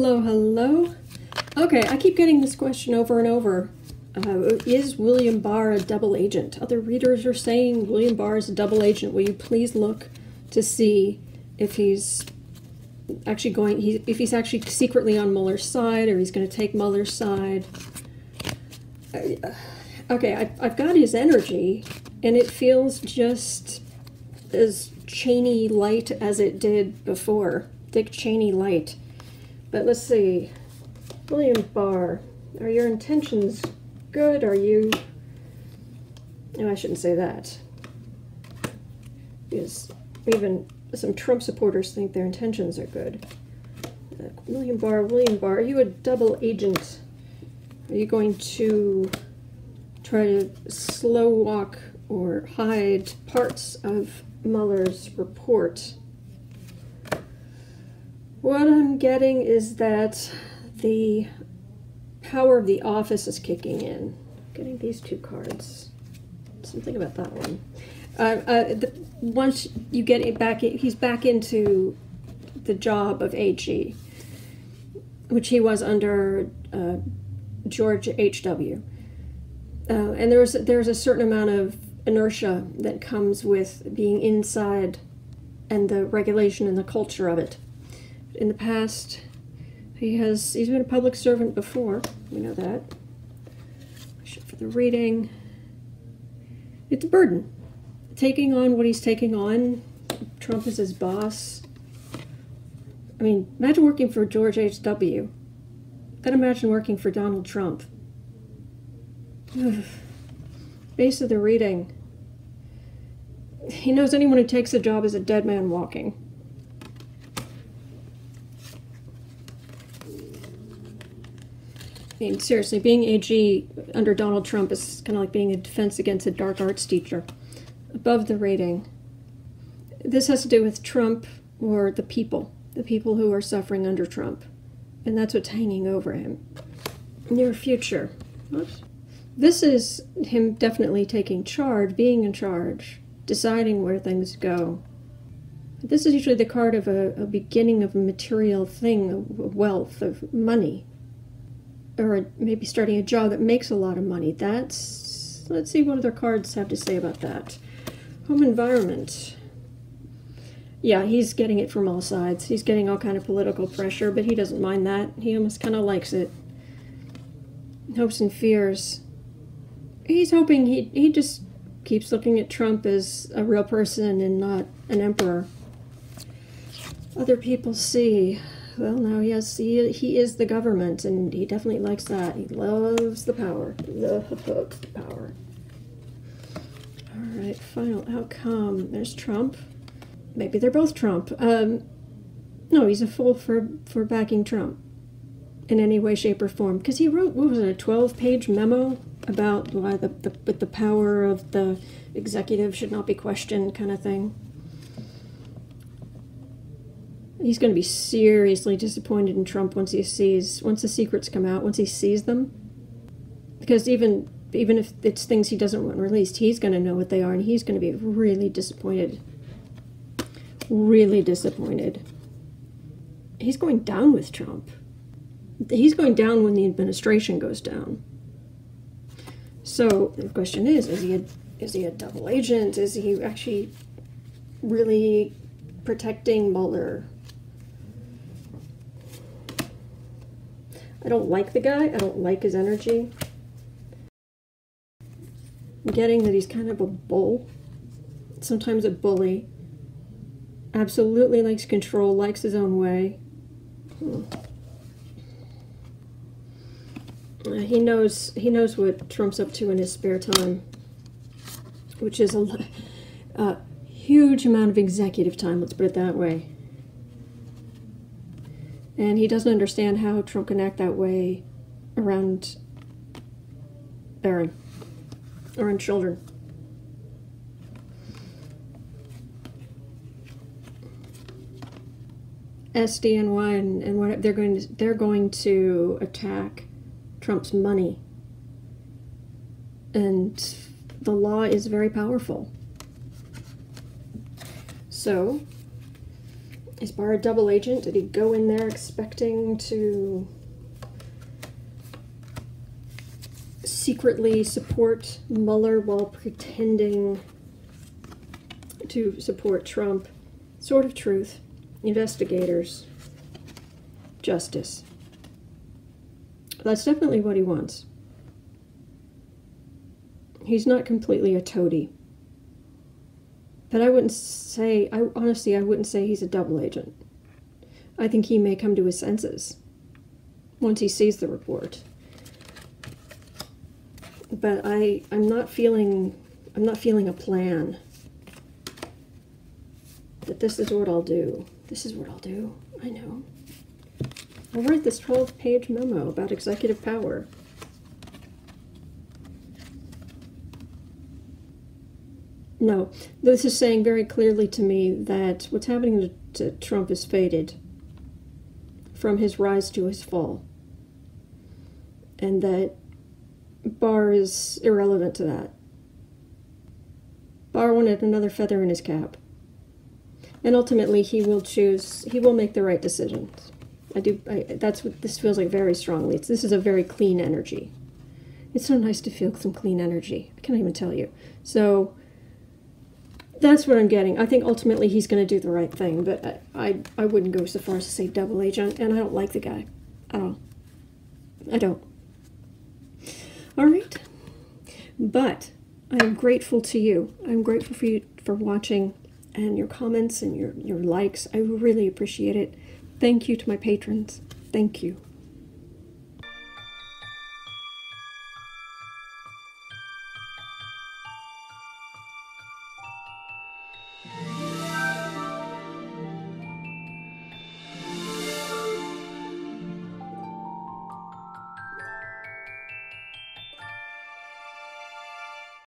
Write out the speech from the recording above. Hello, hello. Okay, I keep getting this question over and over. Is William Barr a double agent? Other readers are saying William Barr is a double agent. Will you please look to see if he's actually if he's actually secretly on Mueller's side, or he's going to take Mueller's side? Okay, I've got his energy, and it feels just as Cheney light as it did before. Dick Cheney light. But let's see. William Barr, are your intentions good? Are you... No, I shouldn't say that. Because even some Trump supporters think their intentions are good. William Barr, are you a double agent? Are you going to try to slow walk or hide parts of Mueller's report? What I'm getting is that the power of the office is kicking in. I'm getting these two cards. Something about that one. Once you get it back, he's back into the job of AG, which he was under George H.W. And there's a certain amount of inertia that comes with being inside and the regulation and the culture of it. In the past, he's been a public servant before. We know that. For the reading, it's a burden. Taking on what he's taking on, Trump is his boss. I mean, imagine working for George H.W. Then imagine working for Donald Trump. Base of the reading. He knows anyone who takes the job is a dead man walking. I mean, seriously, being AG under Donald Trump is kind of like being a defense against a dark arts teacher. Above the rating. This has to do with Trump or the people who are suffering under Trump. And that's what's hanging over him. Near future. Oops. This is him definitely taking charge, being in charge, deciding where things go. This is usually the card of a beginning of a material thing, of wealth, of money. Or maybe starting a job that makes a lot of money. That's, let's see what other cards have to say about that. Home environment. Yeah, he's getting it from all sides. He's getting all kind of political pressure, but he doesn't mind that. He almost kind of likes it. Hopes and fears. He's hoping, he just keeps looking at Trump as a real person and not an emperor. Other people see. Well, now yes, he is the government, and he definitely likes that. He loves the power. Loves the power. All right, final outcome. There's Trump. Maybe they're both Trump. No, he's a fool for backing Trump in any way, shape, or form. Because he wrote, what was it, a 12-page memo about why the power of the executive should not be questioned kind of thing. He's going to be seriously disappointed in Trump once the secrets come out, once he sees them. Because even if it's things he doesn't want released, he's going to know what they are, and he's going to be really disappointed. Really disappointed. He's going down with Trump. He's going down when the administration goes down. So the question is he a double agent? Is he actually really protecting Mueller? I don't like the guy. I don't like his energy. I'm getting that he's kind of a bull. Sometimes a bully. Absolutely likes control, likes his own way. He knows what Trump's up to in his spare time, which is a huge amount of executive time, let's put it that way. And he doesn't understand how Trump can act that way around Barron, around children. SDNY and what they're going to attack Trump's money, and the law is very powerful. So Is Barr a double agent? Did he go in there expecting to secretly support Mueller while pretending to support Trump? Sword of Truth, investigators, justice. That's definitely what he wants. He's not completely a toady. But I wouldn't say, honestly, I wouldn't say he's a double agent. I think he may come to his senses once he sees the report. But I'm not feeling a plan. That this is what I'll do. This is what I'll do. I know. I'll write this 12-page memo about executive power. No, this is saying very clearly to me that what's happening to Trump is fated from his rise to his fall. And that Barr is irrelevant to that. Barr wanted another feather in his cap. And ultimately he will make the right decisions. That's what this feels like very strongly. This is a very clean energy. It's so nice to feel some clean energy. I can't even tell you. So that's what I'm getting. I think ultimately he's going to do the right thing, but I wouldn't go so far as to say double agent, and I don't like the guy at all. I don't. All right. But I am grateful to you. I'm grateful for you for watching and your comments and your likes. I really appreciate it. Thank you to my patrons. Thank you.